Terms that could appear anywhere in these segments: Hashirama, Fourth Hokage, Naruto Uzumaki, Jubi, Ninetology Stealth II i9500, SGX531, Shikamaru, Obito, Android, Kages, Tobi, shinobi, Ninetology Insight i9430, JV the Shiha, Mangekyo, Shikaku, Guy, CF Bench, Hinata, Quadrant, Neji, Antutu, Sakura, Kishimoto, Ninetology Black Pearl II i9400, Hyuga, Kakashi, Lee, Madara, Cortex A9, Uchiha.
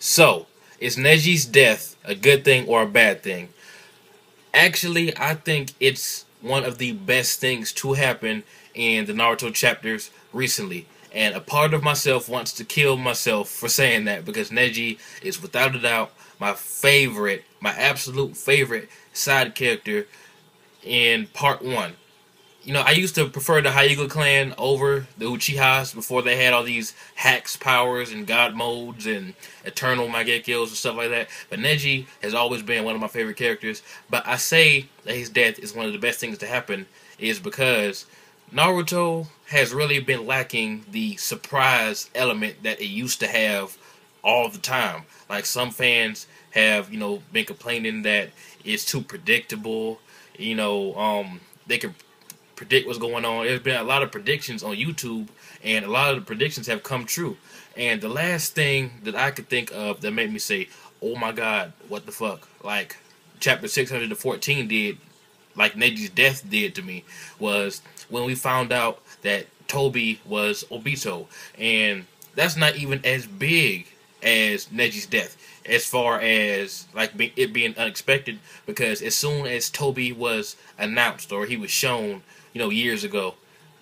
So, is Neji's death a good thing or a bad thing? Actually, I think it's one of the best things to happen in the Naruto chapters recently. And a part of myself wants to kill myself for saying that, because Neji is without a doubt my favorite, my absolute favorite side character in part 1. You know, I used to prefer the Hyuga clan over the Uchihas before they had all these hacks, powers, and god modes, and eternal Mangekyos and stuff like that. But Neji has always been one of my favorite characters. But I say that his death is one of the best things to happen is because Naruto has really been lacking the surprise element that it used to have all the time. Like, some fans have, you know, been complaining that it's too predictable. You know, they can predict what's going on. There's been a lot of predictions on YouTube, and a lot of the predictions have come true. And the last thing that I could think of that made me say, oh my god, what the fuck, like chapter 614 did, like Neji's death did to me, was when we found out that Tobi was Obito. And that's not even as big as Neji's death, as far as like it being unexpected, because as soon as Tobi was announced, or he was shown, you know, years ago,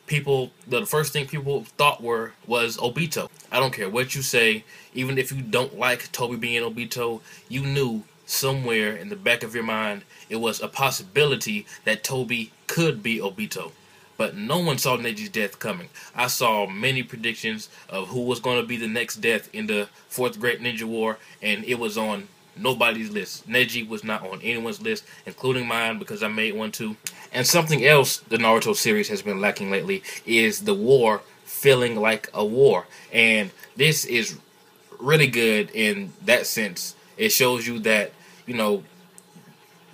people, the first thing people thought was Obito. I don't care what you say, even if you don't like Tobi being Obito, you knew somewhere in the back of your mind it was a possibility that Tobi could be Obito. But no one saw Neji's death coming. I saw many predictions of who was going to be the next death in the Fourth Great Ninja War, and it was on nobody's list. Neji was not on anyone's list, including mine, because I made one too. And something else the Naruto series has been lacking lately is the war feeling like a war. And this is really good in that sense. It shows you that, you know,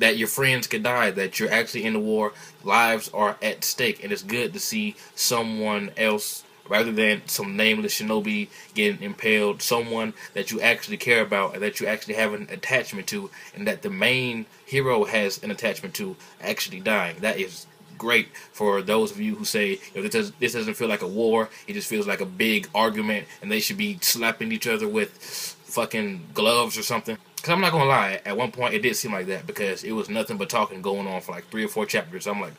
that your friends could die, that you're actually in the war, lives are at stake, and it's good to see someone else, rather than some nameless shinobi getting impaled, someone that you actually care about, and that you actually have an attachment to, and that the main hero has an attachment to, actually dying. That is great for those of you who say, you know, this doesn't feel like a war, it just feels like a big argument, and they should be slapping each other with fucking gloves or something. Because I'm not going to lie, at one point it did seem like that, because it was nothing but talking going on for like 3 or 4 chapters. I'm like,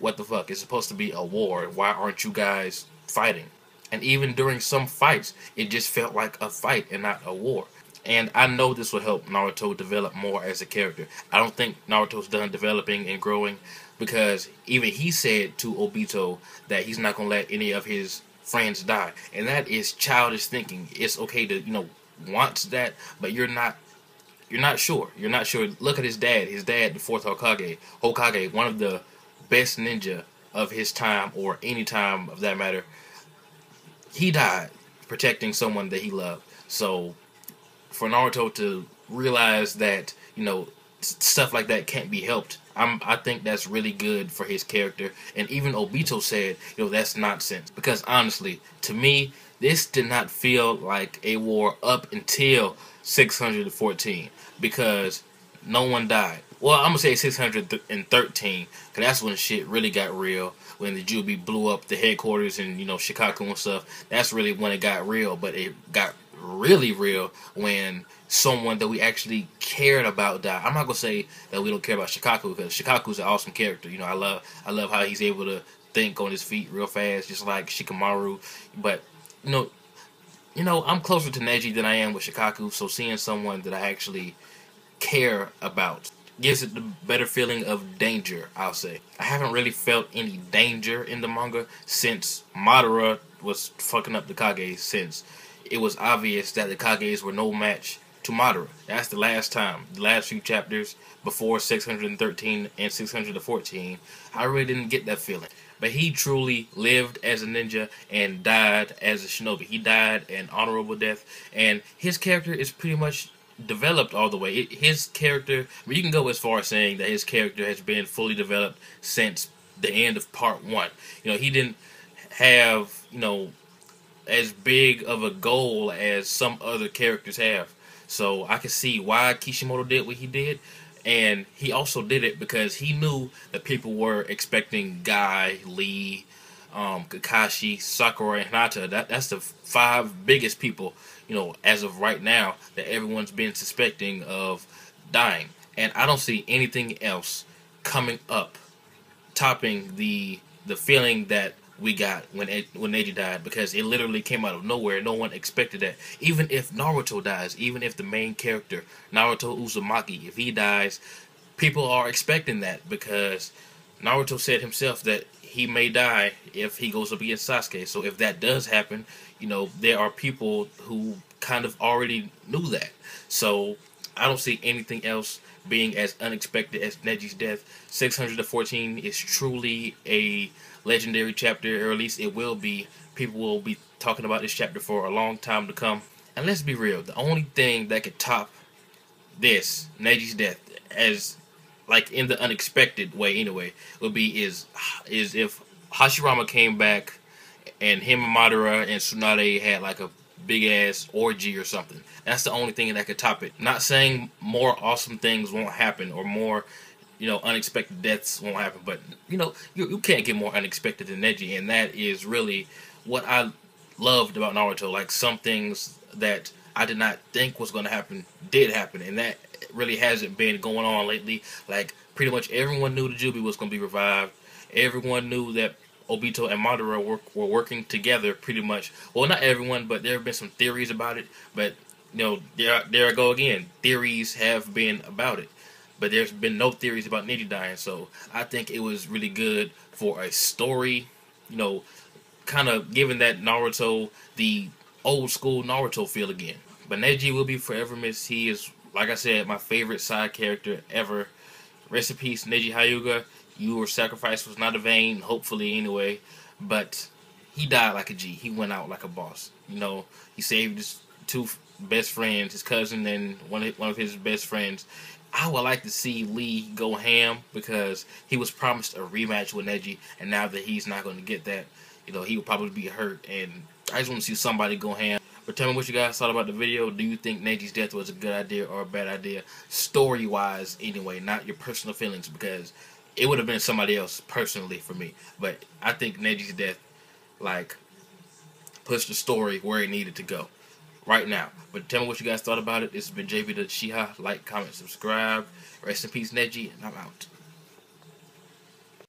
what the fuck? It's supposed to be a war. Why aren't you guys fighting? And even during some fights, it just felt like a fight and not a war. And I know this will help Naruto develop more as a character. I don't think Naruto's done developing and growing, because even he said to Obito that he's not going to let any of his friends die. And that is childish thinking. It's okay to, you know, want that, but you're not sure. You're not sure. Look at his dad. His dad, the Fourth Hokage, one of the best ninja of his time, or any time of that matter. He died protecting someone that he loved. So for Naruto to realize that, you know, stuff like that can't be helped, I think that's really good for his character. And even Obito said, you know, that's nonsense. Because honestly, to me, this did not feel like a war up until 614, because no one died. Well, I'm going to say 613, because that's when shit really got real, when the Jubi blew up the headquarters and, you know, Shikaku and stuff. That's really when it got real, but it got really real when someone that we actually cared about died. I'm not going to say that we don't care about Shikaku, because Shikaku's an awesome character. You know, I love how he's able to think on his feet real fast, just like Shikamaru, but you know, I'm closer to Neji than I am with Shikaku, so seeing someone that I actually care about gives it the better feeling of danger, I'll say. I haven't really felt any danger in the manga since Madara was fucking up the Kages, since it was obvious that the Kages were no match to Madara. That's the last time, the last few chapters before 613 and 614, I really didn't get that feeling. But he truly lived as a ninja and died as a shinobi. He died an honorable death, and his character is pretty much developed all the way. His character, I mean, you can go as far as saying that his character has been fully developed since the end of part 1. You know, he didn't have, you know, as big of a goal as some other characters have. So I can see why Kishimoto did what he did. And he also did it because he knew that people were expecting Guy, Lee, Kakashi, Sakura, and Hinata. That's the five biggest people, you know, as of right now, that everyone's been suspecting of dying. And I don't see anything else coming up topping the feeling that we got when Neji died, because it literally came out of nowhere. No one expected that. Even if Naruto dies, even if the main character, Naruto Uzumaki, if he dies, people are expecting that, because Naruto said himself that he may die if he goes up against Sasuke. So if that does happen, you know, there are people who kind of already knew that. So I don't see anything else being as unexpected as Neji's death. 614 is truly a legendary chapter, or at least it will be. People will be talking about this chapter for a long time to come. And let's be real, the only thing that could top this, Neji's death, as like in the unexpected way anyway, would be is if Hashirama came back and him and Madara and Tsunade had like a big ass orgy or something. That's the only thing that could top it. Not saying more awesome things won't happen, or more, you know, unexpected deaths won't happen, but you know, you can't get more unexpected than Neji, and that is really what I loved about Naruto. Like, some things that I did not think was going to happen did happen, and that really hasn't been going on lately. Like, pretty much everyone knew the Jubi was going to be revived. Everyone knew that Obito and Madara were working together, pretty much. Well, not everyone, but there have been some theories about it. But, you know, there I go again. Theories have been about it. But there's been no theories about Neji dying. So I think it was really good for a story, you know, kind of giving that Naruto, the old school Naruto feel again. But Neji will be forever missed. He is, like I said, my favorite side character ever. Rest in peace, Neji Hyuga. Your sacrifice was not in vain, hopefully anyway, but he died like a G. He went out like a boss. You know, he saved his two best friends, his cousin and one of his best friends. I would like to see Lee go ham, because he was promised a rematch with Neji, and now that he's not going to get that, you know, he will probably be hurt, and I just want to see somebody go ham. But tell me what you guys thought about the video. Do you think Neji's death was a good idea or a bad idea, story-wise anyway, not your personal feelings, because it would have been somebody else personally for me. But I think Neji's death, like, pushed the story where it needed to go right now. But tell me what you guys thought about it. This has been JV the Shiha. Like, comment, subscribe. Rest in peace, Neji, and I'm out.